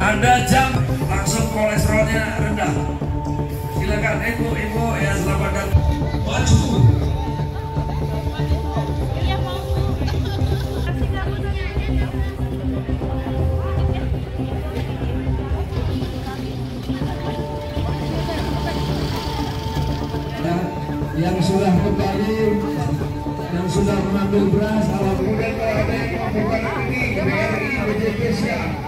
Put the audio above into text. Anda jam langsung kolesterolnya rendah. Silakan ibu-ibu yang selamat datang. Maju. Yang sudah kembali, yang sudah mengambil beras, alhamdulillah. Bukan ini BRI BJP siap.